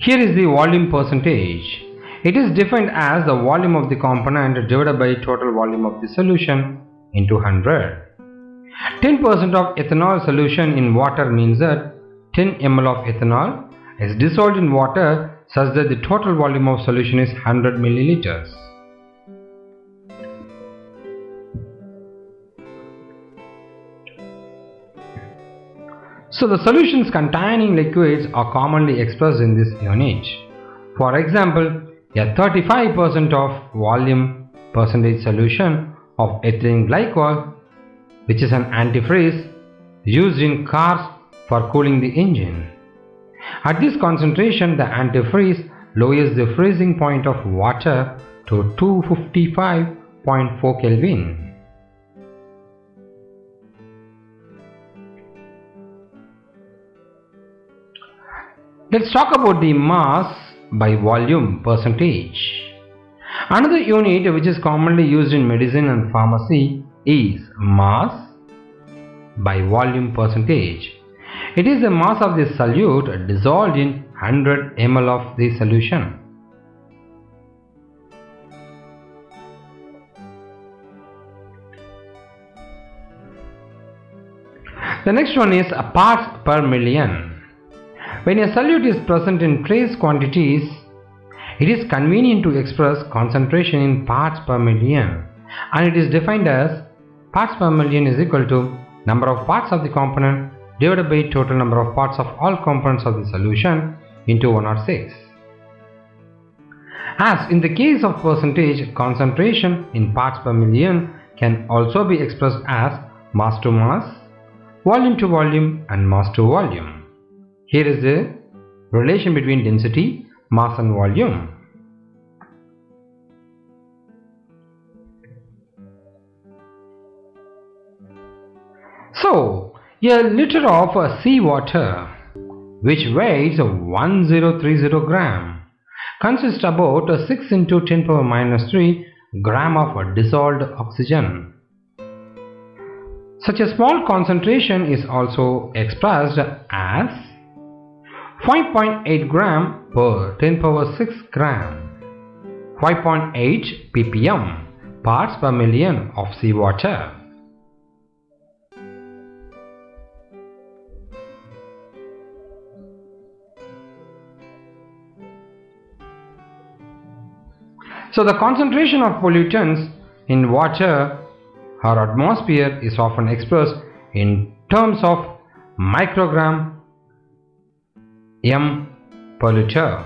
Here is the volume percentage. It is defined as the volume of the component divided by total volume of the solution into 100. 10% of ethanol solution in water means that 10 ml of ethanol is dissolved in water such that the total volume of solution is 100 milliliters. So the solutions containing liquids are commonly expressed in this unit. For example, a 35% of volume percentage solution of ethylene glycol, which is an antifreeze used in cars for cooling the engine. At this concentration, the antifreeze lowers the freezing point of water to 255.4 Kelvin. Let's talk about the mass by volume percentage. Another unit which is commonly used in medicine and pharmacy is mass by volume percentage. It is the mass of the solute dissolved in 100 ml of the solution. The next one is parts per million. When a solute is present in trace quantities, it is convenient to express concentration in parts per million, and it is defined as parts per million is equal to number of parts of the component divided by total number of parts of all components of the solution into 106. As in the case of percentage, concentration in parts per million can also be expressed as mass to mass, volume to volume, and mass to volume. Here is the relation between density, mass and volume. So, a liter of seawater, which weighs 1030 gram, consists about 6 into 10 power minus 3 gram of dissolved oxygen. Such a small concentration is also expressed as 5.8 gram per 10 power 6 gram, 5.8 ppm parts per million of seawater. So the concentration of pollutants in water or atmosphere is often expressed in terms of microgram m per liter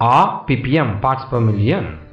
or ppm parts per million.